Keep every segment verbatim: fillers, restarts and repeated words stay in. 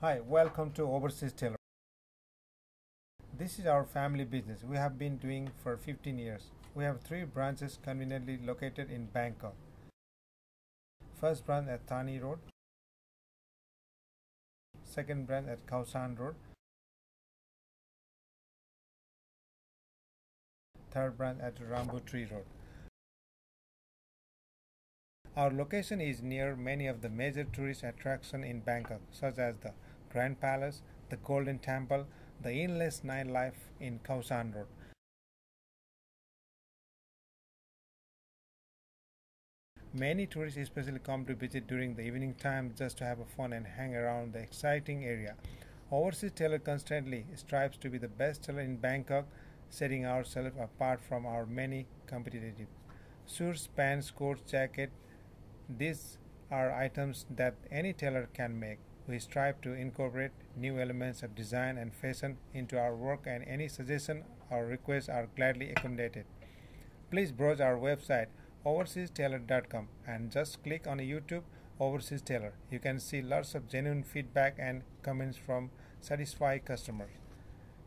Hi, welcome to Overseas Tailor. This is our family business we have been doing for fifteen years. We have three branches conveniently located in Bangkok. First branch at Thani Road, second branch at Khao San Road, third branch at Rambu Tree Road. Our location is near many of the major tourist attractions in Bangkok, such as the Grand Palace, the Golden Temple, the endless nightlife in Khao San Road. Many tourists especially come to visit during the evening time just to have fun and hang around the exciting area. Overseas Tailor constantly strives to be the best tailor in Bangkok, setting ourselves apart from our many competitors. Suits, pants, coats, jacket, these are items that any tailor can make. We strive to incorporate new elements of design and fashion into our work, and any suggestion or requests are gladly accommodated. Please browse our website overseas tailor dot com and just click on YouTube Overseas Tailor. You can see lots of genuine feedback and comments from satisfied customers.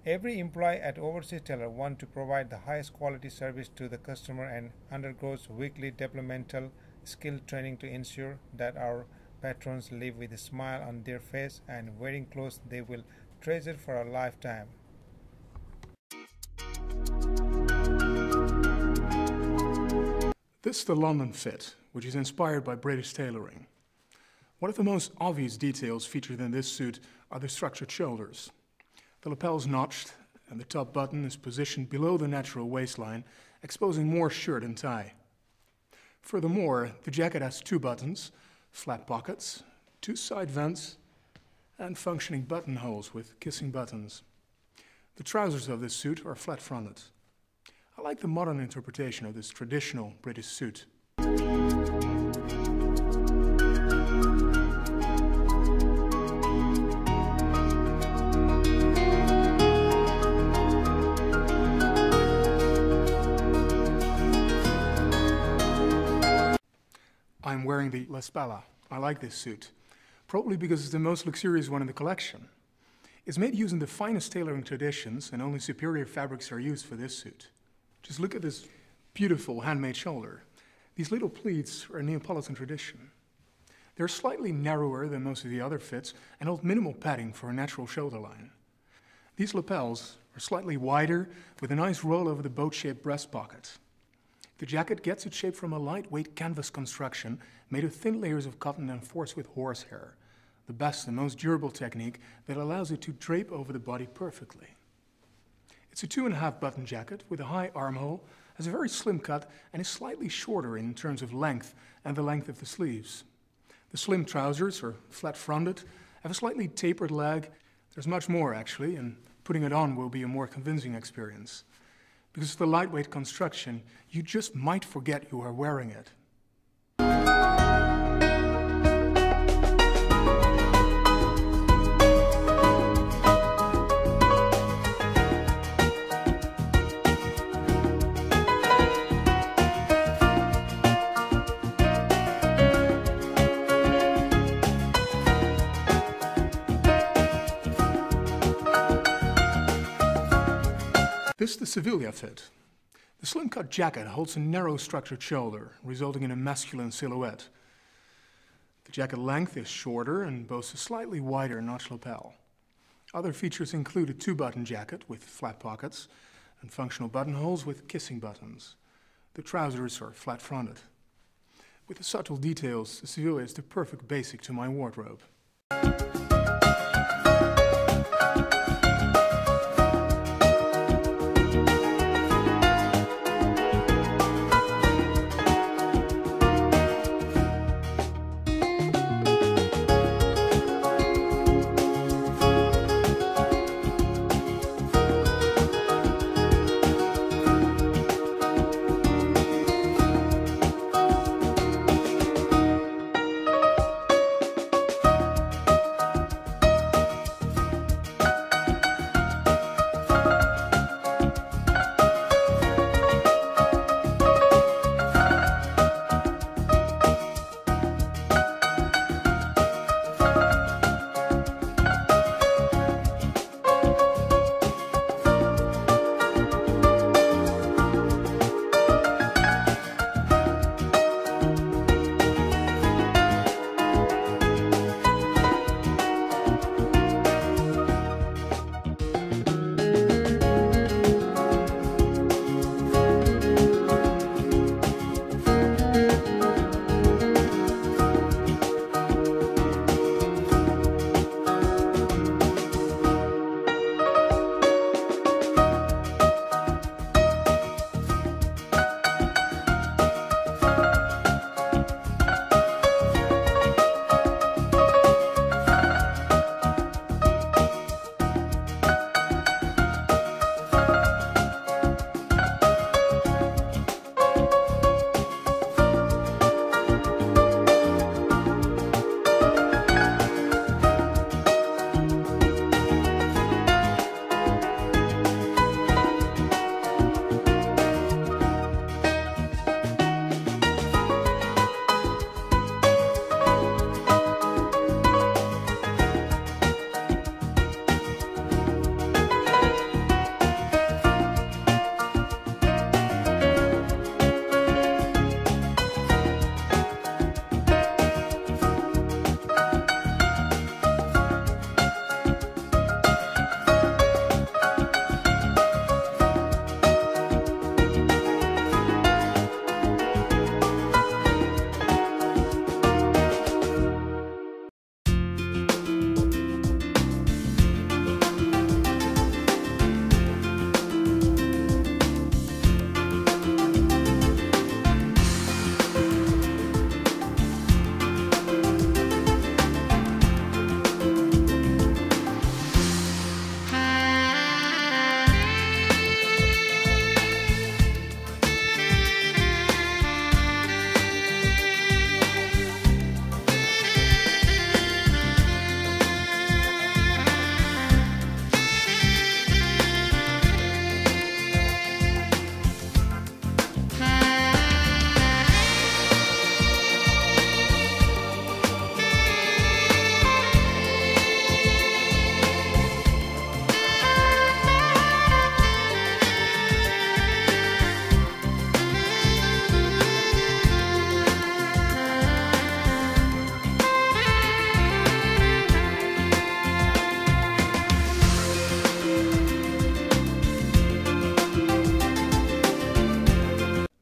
Every employee at Overseas Tailor wants to provide the highest quality service to the customer and undergoes weekly developmental skill training to ensure that our patrons live with a smile on their face and wearing clothes they will treasure for a lifetime. This is the London fit, which is inspired by British tailoring. One of the most obvious details featured in this suit are the structured shoulders. The lapel is notched and the top button is positioned below the natural waistline, exposing more shirt and tie. Furthermore, the jacket has two buttons, flat pockets, two side vents, and functioning buttonholes with kissing buttons. The trousers of this suit are flat-fronted. I like the modern interpretation of this traditional British suit. I'm wearing the La Spalla. I like this suit, probably because it's the most luxurious one in the collection. It's made using the finest tailoring traditions, and only superior fabrics are used for this suit. Just look at this beautiful handmade shoulder. These little pleats are a Neapolitan tradition. They're slightly narrower than most of the other fits and hold minimal padding for a natural shoulder line. These lapels are slightly wider with a nice roll over the boat-shaped breast pocket. The jacket gets its shape from a lightweight canvas construction made of thin layers of cotton enforced with horsehair, the best and most durable technique that allows it to drape over the body perfectly. It's a two and a half button jacket with a high armhole, has a very slim cut, and is slightly shorter in terms of length and the length of the sleeves. The slim trousers are flat fronted, have a slightly tapered leg. There's much more actually, and putting it on will be a more convincing experience. Because of the lightweight construction, you just might forget you are wearing it. This is the Sevilla fit. The slim-cut jacket holds a narrow structured shoulder, resulting in a masculine silhouette. The jacket length is shorter and boasts a slightly wider notch lapel. Other features include a two-button jacket with flat pockets and functional buttonholes with kissing buttons. The trousers are flat-fronted. With the subtle details, the Sevilla is the perfect basic to my wardrobe.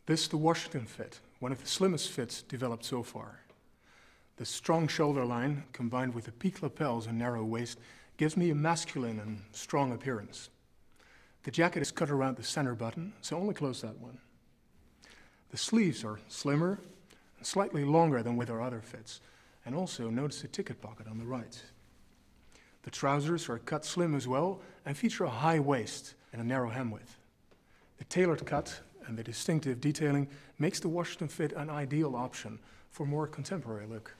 This is the Washington fit, one of the slimmest fits developed so far. The strong shoulder line, combined with the peak lapels and narrow waist, gives me a masculine and strong appearance. The jacket is cut around the center button, so only close that one. The sleeves are slimmer and slightly longer than with our other fits, and also notice the ticket pocket on the right. The trousers are cut slim as well and feature a high waist and a narrow hem width. The tailored cut and the distinctive detailing makes the Washington fit an ideal option for a more contemporary look.